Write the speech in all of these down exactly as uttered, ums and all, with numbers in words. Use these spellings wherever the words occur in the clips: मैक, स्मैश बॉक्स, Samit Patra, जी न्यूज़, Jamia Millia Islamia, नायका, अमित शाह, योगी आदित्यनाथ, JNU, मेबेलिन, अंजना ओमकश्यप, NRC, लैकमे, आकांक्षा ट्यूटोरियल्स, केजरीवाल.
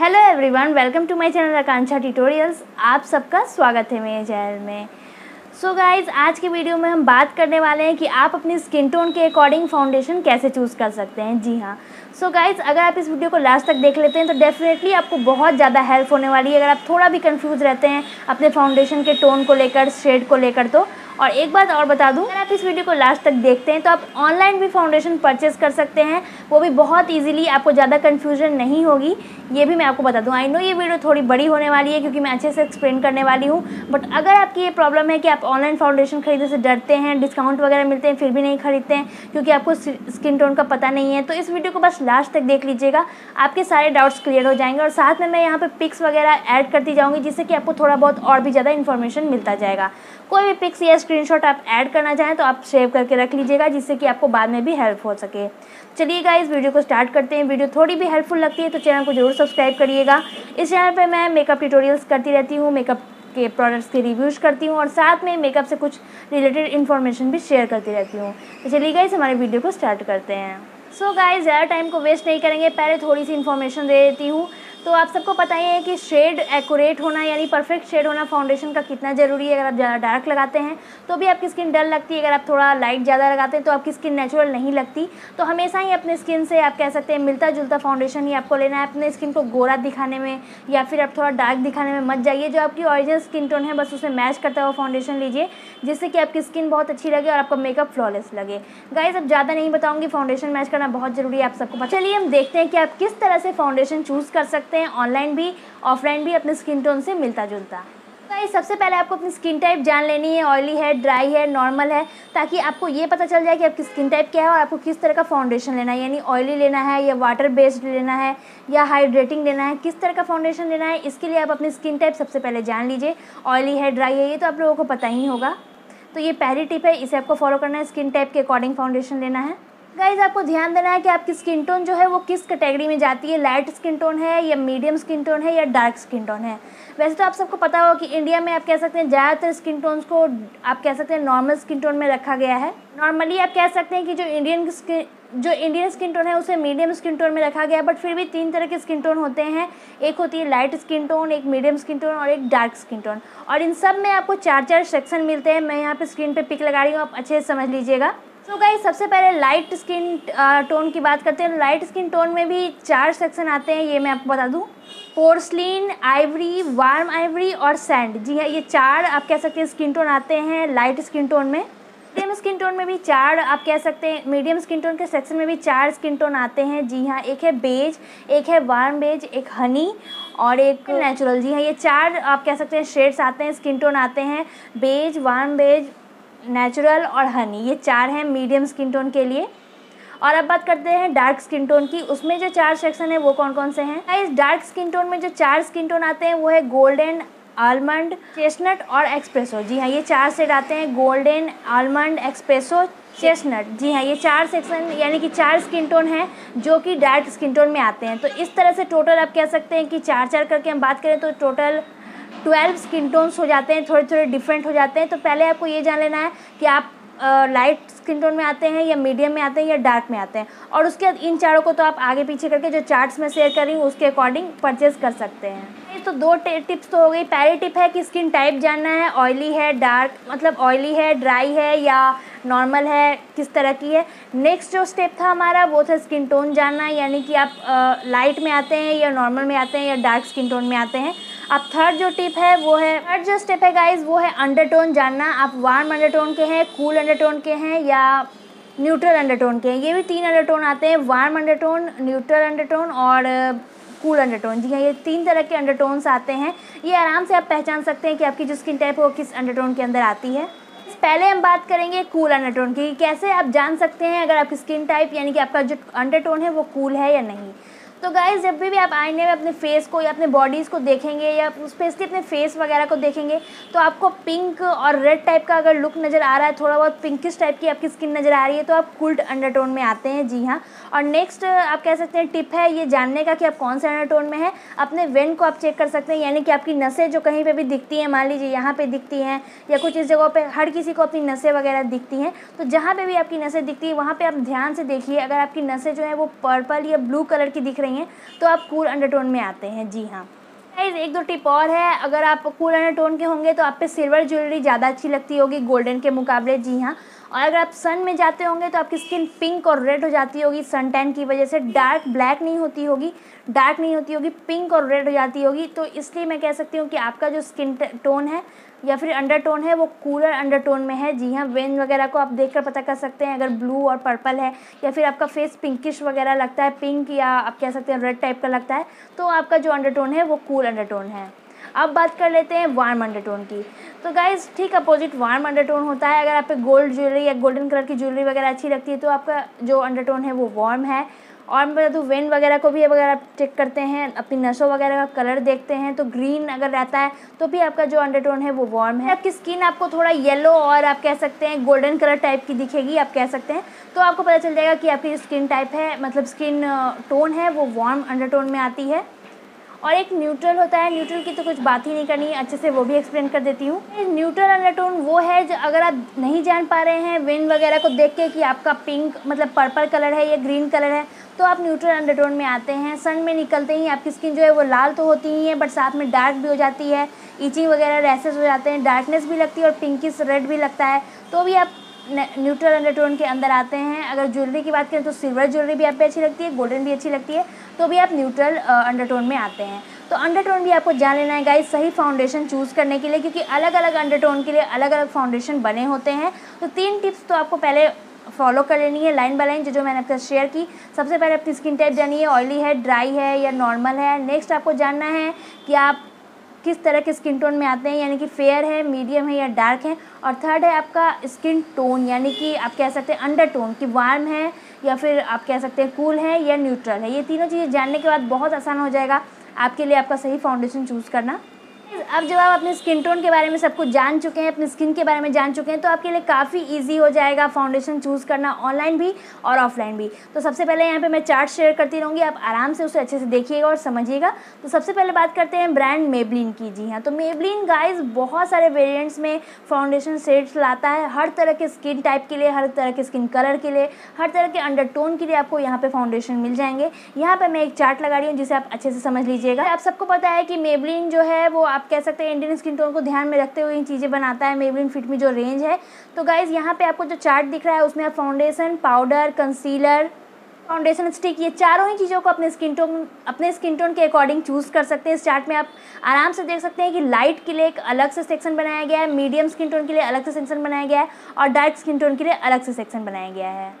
Hello everyone, welcome to my channel आकांक्षा ट्यूटोरियल्स। आप सबका स्वागत है मेरे चैनल में। सो so गाइज़, आज की वीडियो में हम बात करने वाले हैं कि आप अपनी स्किन टोन के अकॉर्डिंग फाउंडेशन कैसे चूज़ कर सकते हैं। जी हाँ। सो so गाइज़, अगर आप इस वीडियो को लास्ट तक देख लेते हैं तो डेफिनेटली आपको बहुत ज़्यादा हेल्प होने वाली है। अगर आप थोड़ा भी कंफ्यूज रहते हैं अपने फाउंडेशन के टोन को लेकर, शेड को लेकर, तो और एक बात और बता दूं, अगर आप इस वीडियो को लास्ट तक देखते हैं तो आप ऑनलाइन भी फाउंडेशन परचेज़ कर सकते हैं, वो भी बहुत इजीली। आपको ज़्यादा कन्फ्यूजन नहीं होगी, ये भी मैं आपको बता दूं। आई नो ये वीडियो थोड़ी बड़ी होने वाली है क्योंकि मैं अच्छे से एक्सप्लेन करने वाली हूँ, बट अगर आपकी ये प्रॉब्लम है कि आप ऑनलाइन फाउंडेशन खरीदने से डरते हैं, डिस्काउंट वगैरह मिलते हैं फिर भी नहीं खरीदते हैं क्योंकि आपको स्किन टोन का पता नहीं है, तो इस वीडियो को बस लास्ट तक देख लीजिएगा, आपके सारे डाउट्स क्लियर हो जाएंगे। और साथ में मैं यहाँ पर पिक्स वगैरह ऐड करती जाऊँगी जिससे कि आपको थोड़ा बहुत और भी ज़्यादा इन्फॉर्मेशन मिलता जाएगा। कोई भी पिक्स या स्क्रीनशॉट आप ऐड करना चाहें तो आप सेव करके रख लीजिएगा जिससे कि आपको बाद में भी हेल्प हो सके। चलिए गाइस, वीडियो को स्टार्ट करते हैं। वीडियो थोड़ी भी हेल्पफुल लगती है तो चैनल को जरूर सब्सक्राइब करिएगा। इस चैनल पे मैं मेकअप ट्यूटोरियल्स करती रहती हूँ, मेकअप के प्रोडक्ट्स के रिव्यूज़ करती हूँ और साथ में मेकअप से कुछ रिलेटेड इन्फॉर्मेशन भी शेयर करती रहती हूँ। तो चलिए गाइस, हमारे वीडियो को स्टार्ट करते हैं। सो गाइस, ज़्यादा टाइम को वेस्ट नहीं करेंगे, पहले थोड़ी सी इन्फॉर्मेशन दे देती हूँ। तो आप सबको पता ही है कि शेड एक्यूरेट होना यानी परफेक्ट शेड होना फाउंडेशन का कितना ज़रूरी है। अगर आप ज़्यादा डार्क लगाते हैं तो भी आपकी स्किन डल लगती है, अगर आप थोड़ा लाइट ज़्यादा लगाते हैं तो आपकी स्किन नेचुरल नहीं लगती। तो हमेशा ही अपने स्किन से आप कह सकते हैं मिलता जुलता फाउंडेशन ही आपको लेना है। अपने स्किन को गोरा दिखाने में या फिर आप थोड़ा डार्क दिखाने में मत जाइए, जो आपकी ओरिजिनल स्किन टोन है बस उसे मैच करता हुआ फाउंडेशन लीजिए जिससे कि आपकी स्किन बहुत अच्छी लगे और आपका मेकअप फ्लॉलेस लगे। गाइस, अब ज़्यादा नहीं बताऊँगी, फाउंडेशन मैच करना बहुत ज़रूरी है, आप सबको पता। चलिए हम देखते हैं कि आप किस तरह से फाउंडेशन चूज़ कर सकते हैं, ऑनलाइन भी ऑफलाइन भी अपने स्किन टोन से मिलता जुलता। गाइस, सबसे पहले आपको अपनी स्किन टाइप जान लेनी है, ऑयली है, ड्राई है, नॉर्मल है, ताकि आपको ये पता चल जाए कि आपकी स्किन टाइप क्या है और आपको किस तरह का फाउंडेशन लेना है, यानी ऑयली लेना है या वाटर बेस्ड लेना है या हाइड्रेटिंग लेना है, किस तरह का फाउंडेशन लेना है। इसके लिए आप अपनी स्किन टाइप सबसे पहले जान लीजिए। ऑयली है, ड्राई है, ये तो आप लोगों को पता ही होगा। तो ये पहली टिप है, इसे आपको फॉलो करना है, स्किन टाइप के अकॉर्डिंग फाउंडेशन लेना है। गाइज़, आपको ध्यान देना है कि आपकी स्किन टोन जो है वो किस कैटेगरी में जाती है, लाइट स्किन टोन है या मीडियम स्किन टोन है या डार्क स्किन टोन है। वैसे तो आप सबको पता होगा कि इंडिया में आप कह सकते हैं ज़्यादातर स्किन टोन्स को आप कह सकते हैं नॉर्मल स्किन टोन में रखा गया है। नॉर्मली आप कह सकते हैं कि जो इंडियन स्किन जो इंडियन स्किन टोन है उसे मीडियम स्किन टोन में रखा गया है, बट फिर भी तीन तरह के स्किन टोन होते हैं। एक होती है लाइट स्किन टोन, एक मीडियम स्किन टोन और एक डार्क स्किन टोन, और इन सब में आपको चार चार सेक्शन मिलते हैं। मैं यहाँ पर स्क्रीन पर पिक लगा रही हूँ, आप अच्छे से समझ लीजिएगा। तो गाइस, सबसे पहले लाइट स्किन टोन की बात करते हैं। लाइट स्किन टोन में भी चार सेक्शन आते हैं, ये मैं आपको बता दूं, पोर्सलिन, आइवरी, वार्म आइवरी और सैंड। जी हाँ, ये चार आप कह सकते हैं स्किन टोन आते हैं लाइट स्किन टोन में। मीडियम स्किन टोन में भी चार आप कह सकते हैं मीडियम स्किन टोन के सेक्शन में भी चार स्किन टोन आते हैं। जी हाँ, एक है बेज, एक है वार्म बेज, एक हनी और एक नेचुरल। जी हाँ, ये चार आप कह सकते हैं शेड्स आते हैं, स्किन टोन आते हैं, बेज, वार्म बेज, नेचुरल और हनी, ये चार हैं मीडियम स्किन टोन के लिए। और अब बात करते हैं डार्क स्किन टोन की। उसमें जो चार सेक्शन है वो कौन कौन से हैं। गाइस, डार्क स्किन टोन में जो चार स्किन टोन आते हैं वो है गोल्डन, आलमंड, चेस्टनट और एक्सप्रेसो। जी हाँ, ये चार सेट आते हैं, गोल्डन, आलमंड, एक्सप्रेसो, चेस्टनट। जी हाँ, ये चार सेक्शन यानी कि चार स्किन टोन हैं जो कि डार्क स्किन टोन में आते हैं। तो इस तरह से टोटल आप कह सकते हैं कि चार चार करके हम बात करें तो टोटल ट्वेल्व स्किन टोन्स हो जाते हैं, थोड़े थोड़े डिफरेंट हो जाते हैं। तो पहले आपको ये जान लेना है कि आप लाइट स्किन टोन में आते हैं या मीडियम में आते हैं या डार्क में आते हैं, और उसके बाद इन चारों को तो आप आगे पीछे करके जो चार्ट्स में शेयर कर रही हूँ उसके अकॉर्डिंग परचेज़ कर सकते हैं। तो दो टिप्स तो हो गई। पहली टिप है कि स्किन टाइप जानना है, ऑयली है, डार्क मतलब ऑयली है, ड्राई है या नॉर्मल है, किस तरह की है। नेक्स्ट जो स्टेप था हमारा वो था स्किन टोन जानना, यानी कि आप आ, लाइट में आते हैं या नॉर्मल में आते हैं या डार्क स्किन टोन में आते हैं। अब थर्ड जो टिप है वो है थर्ड जो स्टेप है गाइज वो है अंडरटोन जानना। आप वार्म अंडरटोन के हैं, कूल अंडरटोन के हैं या न्यूट्रल अंडरटोन के हैं। ये भी तीन अंडरटोन आते हैं, वार्म अंडरटोन, न्यूट्रल अंडरटोन और कूल अंडरटोन। जी हाँ, ये तीन तरह के अंडरटोन्स आते हैं। ये आराम से आप पहचान सकते हैं कि आपकी जो स्किन टाइप है वो किस अंडरटोन के अंदर आती है। पहले हम बात करेंगे कूल अंडरटोन की, कैसे आप जान सकते हैं अगर आपकी स्किन टाइप यानी कि आपका जो अंडरटोन है वो कूल है या नहीं। तो गाइज, जब भी भी आप आईने में अपने फेस को या अपने बॉडीज़ को देखेंगे या स्पेशली अपने फेस वगैरह को देखेंगे तो आपको पिंक और रेड टाइप का अगर लुक नज़र आ रहा है, थोड़ा बहुत पिंकिश टाइप की आपकी स्किन नज़र आ रही है, तो आप कूल अंडरटोन में आते हैं। जी हाँ। और नेक्स्ट आप कह सकते हैं टिप है ये जानने का कि आप कौन से अंडरटोन में हैं। अपने वेन को आप चेक कर सकते हैं, यानी कि आपकी नसें जो कहीं पर भी दिखती हैं, मान लीजिए यहाँ पर दिखती हैं या कुछ इस जगह पर, हर किसी को अपनी नसें वगैरह दिखती हैं। तो जहाँ पर भी आपकी नसें दिखती है वहाँ पर आप ध्यान से देखिए। अगर आपकी नसें जो है वो पर्पल या ब्लू कलर की दिख रही चाहिए तो आप कूल अंडरटोन में आते हैं। जी हाँ गाइस, एक दो टिप और है। अगर आप कूल अंडरटोन के होंगे तो आप पे सिल्वर ज्वेलरी ज़्यादा अच्छी लगती होगी गोल्डन के मुकाबले। जी हाँ, और अगर आप सन में जाते होंगे तो आपकी स्किन पिंक और रेड हो जाती होगी सन टैन की वजह से। डार्क ब्लैक नहीं होती होगी, डार्क नहीं होती होगी, पिंक और रेड हो जाती होगी। तो इसलिए मैं कह सकती हूँ कि आपका जो स्किन टोन है या फिर अंडरटोन है वो कूलर अंडरटोन में है। जी हाँ, वेन वगैरह को आप देखकर पता कर सकते हैं। अगर ब्लू और पर्पल है या फिर आपका फेस पिंकिश वगैरह लगता है, पिंक या आप कह सकते हैं रेड टाइप का लगता है, तो आपका जो अंडरटोन है वो कूल अंडरटोन है। अब बात कर लेते हैं वार्म अंडरटोन की। तो गाइज़ ठीक अपोजिट वार्म अंडरटोन होता है। अगर आप पे गोल्ड ज्वेलरी या गोल्डन कलर की ज्वेलरी वगैरह अच्छी लगती है तो आपका जो अंडरटोन है वो वार्म है। और मैं बता दूँ वेन वगैरह को भी अगर आप चेक करते हैं, अपनी नसों वगैरह का कलर देखते हैं तो ग्रीन अगर रहता है तो भी आपका जो अंडरटोन है वो वार्म है। आपकी स्किन आपको थोड़ा येलो और आप कह सकते हैं गोल्डन कलर टाइप की दिखेगी, आप कह सकते हैं, तो आपको पता चल जाएगा कि आपकी स्किन टाइप है, मतलब स्किन टोन है वो वार्म अंडरटोन में आती है। और एक न्यूट्रल होता है, न्यूट्रल की तो कुछ बात ही नहीं करनी है, अच्छे से वो भी एक्सप्लेन कर देती हूँ। न्यूट्रल अंडरटोन वो है जो अगर आप नहीं जान पा रहे हैं वेन वगैरह को देख के कि आपका पिंक मतलब पर्पल कलर है या ग्रीन कलर है, तो आप न्यूट्रल अंडरटोन में आते हैं। सन में निकलते ही आपकी स्किन जो है वो लाल तो होती ही है, बट साथ में डार्क भी हो जाती है, ईचिंग वगैरह रैशेस हो जाते हैं, डार्कनेस भी लगती है और पिंकिश रेड भी लगता है, तो भी आप न्यूट्रल अंडरटोन के अंदर आते हैं। अगर ज्वेलरी की बात करें तो सिल्वर ज्वेलरी भी आप पे अच्छी लगती है, गोल्डन भी अच्छी लगती है, तो भी आप न्यूट्रल अंडरटोन में आते हैं। तो अंडरटोन भी आपको जान लेना है गाइस सही फाउंडेशन चूज़ करने के लिए, क्योंकि अलग अलग अंडरटोन के लिए अलग अलग फाउंडेशन बने होते हैं। तो तीन टिप्स तो आपको पहले फॉलो कर लेनी है लाइन बाय लाइन, जो जो मैंने आपके साथ शेयर की। सबसे पहले अपनी स्किन टाइप जानी है, ऑयली है, ड्राई है या नॉर्मल है। नेक्स्ट आपको जानना है कि आप किस तरह के स्किन टोन में आते हैं, यानी कि फेयर है, मीडियम है या डार्क है। और थर्ड है आपका स्किन टोन, यानी कि आप कह सकते हैं अंडर टोन कि वार्म है या फिर आप कह सकते हैं कूल है या न्यूट्रल है। ये तीनों चीज़ें जानने के बाद बहुत आसान हो जाएगा आपके लिए आपका सही फाउंडेशन चूज़ करना। अब जब आप अपने स्किन टोन के बारे में सब कुछ जान चुके हैं, अपनी स्किन के बारे में जान चुके हैं, तो आपके लिए काफ़ी इजी हो जाएगा फाउंडेशन चूज़ करना ऑनलाइन भी और ऑफलाइन भी। तो सबसे पहले यहाँ पे मैं चार्ट शेयर करती रहूँगी, आप आराम से उसे अच्छे से देखिएगा और समझिएगा। तो सबसे पहले बात करते हैं ब्रांड मेबेलिन की। जी हाँ, तो मेबेलिन गाइज बहुत सारे वेरियंट्स में फाउंडेशन शेड्स लाता है, हर तरह के स्किन टाइप के लिए, हर तरह के स्किन कलर के लिए, हर तरह के अंडरटोन के लिए आपको यहाँ पर फाउंडेशन मिल जाएंगे। यहाँ पर मैं एक चार्ट लगा रही हूँ जिसे आप अच्छे से समझ लीजिएगा। आप सबको पता है कि मेबेलिन जो है वो आप कह सकते हैं इंडियन स्किन टोन को ध्यान में रखते हुए इन चीज़ें बनाता है, मेबेलिन फिट में जो रेंज है। तो गाइज़ यहाँ पे आपको जो चार्ट दिख रहा है उसमें आप foundation, powder, concealer, foundation stick, ये चारों ही चीज़ों को अपने स्किन टोन अपने स्किन टोन के अकॉर्डिंग चूज़ कर सकते हैं। इस चार्ट में आप आराम से देख सकते हैं कि लाइट के लिए एक अलग से सेक्शन बनाया गया है, मीडियम स्किन टोन के लिए अलग से सेक्शन बनाया गया है और डार्क स्किन टोन के लिए अलग से सेक्शन बनाया गया है।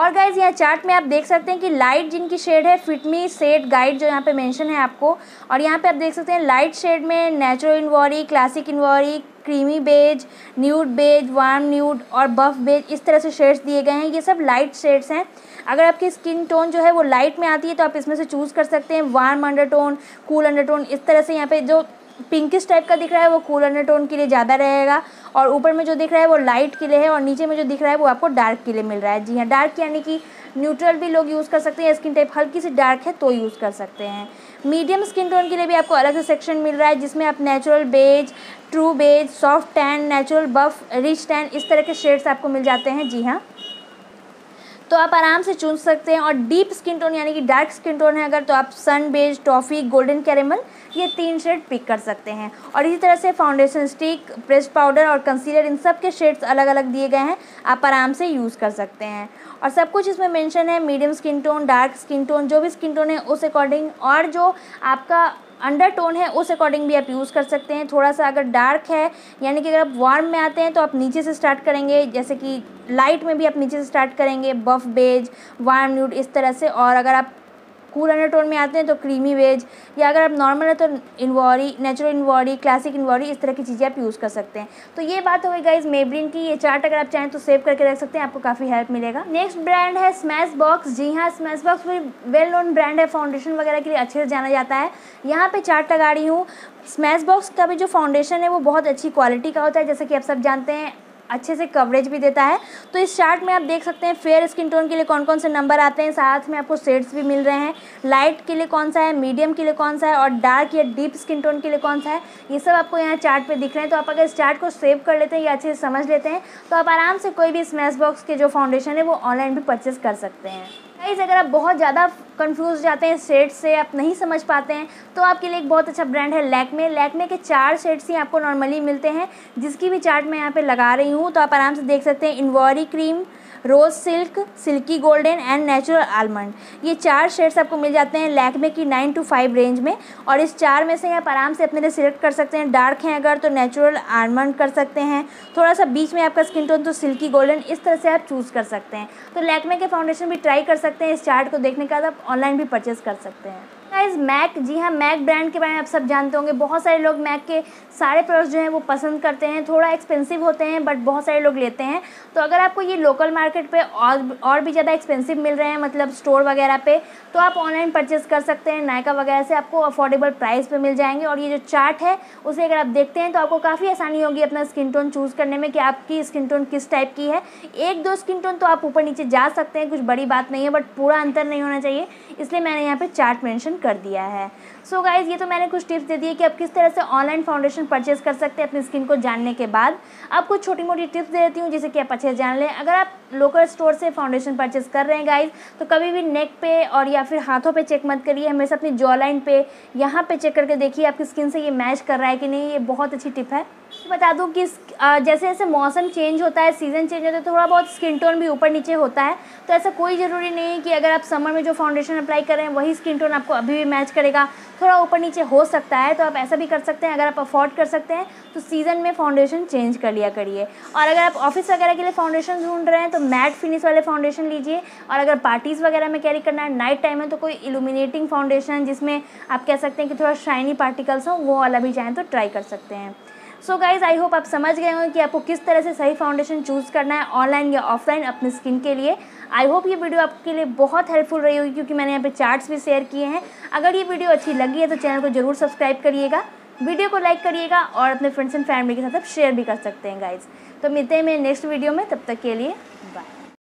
और गाइज यहाँ चार्ट में आप देख सकते हैं कि लाइट जिनकी शेड है, फिट मी शेड गाइड जो यहाँ पे मेंशन है आपको, और यहाँ पे आप देख सकते हैं लाइट शेड में natural ivory, classic ivory, creamy beige, nude beige, warm nude और बफ बेज, इस तरह से शेड्स दिए गए हैं। ये सब लाइट शेड्स हैं। अगर आपकी स्किन टोन जो है वो लाइट में आती है तो आप इसमें से चूज़ कर सकते हैं वार्म अंडरटोन, कूल अंडरटोन। इस तरह से यहाँ पे जो पिंकिश टाइप का दिख रहा है वो कूल अंडरटोन के लिए ज़्यादा रहेगा, और ऊपर में जो दिख रहा है वो लाइट के लिए है, और नीचे में जो दिख रहा है वो आपको डार्क के लिए मिल रहा है। जी हाँ, डार्क यानी कि न्यूट्रल भी लोग यूज़ कर सकते हैं, स्किन टाइप हल्की सी डार्क है तो यूज़ कर सकते हैं। मीडियम स्किन टोन के लिए भी आपको अलग से सेक्शन मिल रहा है, जिसमें आप natural beige, true beige, soft tan, natural buff, rich tan, इस तरह के शेड्स आपको मिल जाते हैं। जी हाँ, तो आप आराम से चुन सकते हैं। और डीप स्किन टोन यानी कि डार्क स्किन टोन है अगर, तो आप sun beige, toffee, golden caramel, ये तीन शेड पिक कर सकते हैं। और इसी तरह से फाउंडेशन स्टिक, प्रेस्ड पाउडर और कंसीलर, इन सब के शेड्स अलग अलग दिए गए हैं, आप आराम से यूज़ कर सकते हैं। और सब कुछ इसमें मेंशन है, medium skin tone, dark skin tone, जो भी स्किन टोन है उस अकॉर्डिंग, और जो आपका अंडर टोन है उस अकॉर्डिंग भी आप यूज़ कर सकते हैं। थोड़ा सा अगर डार्क है, यानी कि अगर आप वार्म में आते हैं तो आप नीचे से स्टार्ट करेंगे, जैसे कि लाइट में भी आप नीचे से स्टार्ट करेंगे, बफ बेज, वार्म न्यूड, इस तरह से। और अगर आप कूल अंडर टोन में आते हैं तो क्रीमी बेज, या अगर आप नॉर्मल है तो ivory, natural ivory, classic ivory, इस तरह की चीज़ें आप यूज़ कर सकते हैं। तो ये बात हो गई गाइज मेबेलिन की। ये चार्ट अगर आप चाहें तो सेव करके रख सकते हैं, आपको काफ़ी हेल्प मिलेगा। नेक्स्ट ब्रांड है स्मैश बॉक्स। जी हाँ, स्मैश बॉक्स भी वेल नोन ब्रांड है, फाउंडेशन वगैरह के लिए अच्छे से जाना जाता है। यहाँ पर चार्ट लगा रही हूँ। स्मैश बॉक्स का भी जो फाउंडेशन है वो बहुत अच्छी क्वालिटी का होता है, जैसे कि आप सब जानते हैं, अच्छे से कवरेज भी देता है। तो इस चार्ट में आप देख सकते हैं फेयर स्किन टोन के लिए कौन कौन से नंबर आते हैं, साथ में आपको शेड्स भी मिल रहे हैं, लाइट के लिए कौन सा है, मीडियम के लिए कौन सा है और डार्क या डीप स्किन टोन के लिए कौन सा है, ये सब आपको यहाँ चार्ट पे दिख रहे हैं। तो आप अगर इस चार्ट को सेव कर लेते हैं या अच्छे से समझ लेते हैं तो आप आराम से कोई भी स्मैश बॉक्स के जो फाउंडेशन है वो ऑनलाइन भी परचेस कर सकते हैं। गाइस, अगर आप बहुत ज़्यादा कंफ्यूज जाते हैं शेड्स से, आप नहीं समझ पाते हैं, तो आपके लिए एक बहुत अच्छा ब्रांड है लैकमे। लैकमे के चार शेड्स ही आपको नॉर्मली मिलते हैं, जिसकी भी चार्ट मैं यहाँ पे लगा रही हूँ, तो आप आराम से देख सकते हैं। Ivory cream, rose silk, silky golden and natural almond, ये चार शेड्स आपको मिल जाते हैं लैकमे की नाइन टू फाइव रेंज में। और इस चार में से आप आराम से अपने लिए सिलेक्ट कर सकते हैं। डार्क हैं अगर तो नेचुरल आलमंड कर सकते हैं, थोड़ा सा बीच में आपका स्किन टोन तो सिल्की गोल्डन, इस तरह से आप चूज़ कर सकते हैं। तो लैकमे के फाउंडेशन भी ट्राई कर सकते हैं। इस चार्ट को देखने के बाद आप ऑनलाइन भी परचेस कर सकते हैं। गाइस, मैक, जी हाँ, मैक ब्रांड के बारे में आप सब जानते होंगे। बहुत सारे लोग मैक के सारे प्रोडक्ट्स जो हैं वो पसंद करते हैं। थोड़ा एक्सपेंसिव होते हैं बट बहुत सारे लोग लेते हैं। तो अगर आपको ये लोकल मार्केट पे और और भी ज़्यादा एक्सपेंसिव मिल रहे हैं, मतलब स्टोर वगैरह पे, तो आप ऑनलाइन परचेस कर सकते हैं। नायका वगैरह से आपको अफोर्डेबल प्राइस पर मिल जाएंगे। और ये जो चार्ट है उसे अगर आप देखते हैं तो आपको काफ़ी आसानी होगी अपना स्किन टोन चूज़ करने में कि आपकी स्किन टोन किस टाइप की है। एक दो स्किन टोन तो आप ऊपर नीचे जा सकते हैं, कुछ बड़ी बात नहीं है, बट पूरा अंतर नहीं होना चाहिए, इसलिए मैंने यहाँ पर चार्ट मेंशन कर दिया है। सो so गाइज़, ये तो मैंने कुछ टिप्स दे दिए कि आप किस तरह से ऑनलाइन फाउंडेशन परचेस कर सकते हैं। अपनी स्किन को जानने के बाद आपको छोटी मोटी टिप्स दे देती हूँ जिसे कि आप अच्छे जान लें। अगर आप लोकल स्टोर से फाउंडेशन परचेस कर रहे हैं गाइज़, तो कभी भी नेक पे और या फिर हाथों पे चेक मत करिए, हमेशा अपनी जॉ लाइन पे, यहाँ पे चेक करके देखिए आपकी स्किन से ये मैच कर रहा है कि नहीं। ये बहुत अच्छी टिप है। बता दूं कि जैसे जैसे मौसम चेंज होता है, सीज़न चेंज होता है, थोड़ा बहुत स्किन टोन भी ऊपर नीचे होता है। तो ऐसा कोई ज़रूरी नहीं कि अगर आप समर में जो फाउंडेशन अप्लाई कर रहे हैं वही स्किन टोन आपको अभी भी मैच करेगा, थोड़ा ऊपर नीचे हो सकता है। तो आप ऐसा भी कर सकते हैं। अगर आप अफोर्ड कर सकते हैं तो सीज़न में फाउंडेशन चेंज कर लिया करिए। और अगर आप ऑफिस वगैरह के लिए फाउंडेशन ढूंढ रहे हैं तो मैट फिनिश वाले फाउंडेशन लीजिए। और अगर पार्टीज़ वगैरह में कैरी करना है, नाइट टाइम है, तो कोई इल्यूमिनेटिंग फाउंडेशन जिसमें आप कह सकते हैं कि थोड़ा शाइनी पार्टिकल्स हों, वो वाला भी चाहें तो ट्राई कर सकते हैं। सो गाइज़, आई होप आप समझ गए होंगे कि आपको किस तरह से सही फाउंडेशन चूज़ करना है ऑनलाइन या ऑफलाइन अपनी स्किन के लिए। आई होप ये वीडियो आपके लिए बहुत हेल्पफुल रही होगी, क्योंकि मैंने यहाँ पे चार्ट्स भी शेयर किए हैं। अगर ये वीडियो अच्छी लगी है तो चैनल को जरूर सब्सक्राइब करिएगा, वीडियो को लाइक करिएगा और अपने फ्रेंड्स एंड फैमिली के साथ आप शेयर भी कर सकते हैं गाइज़। तो मिलते हैं मेरे नेक्स्ट वीडियो में, तब तक के लिए बाय।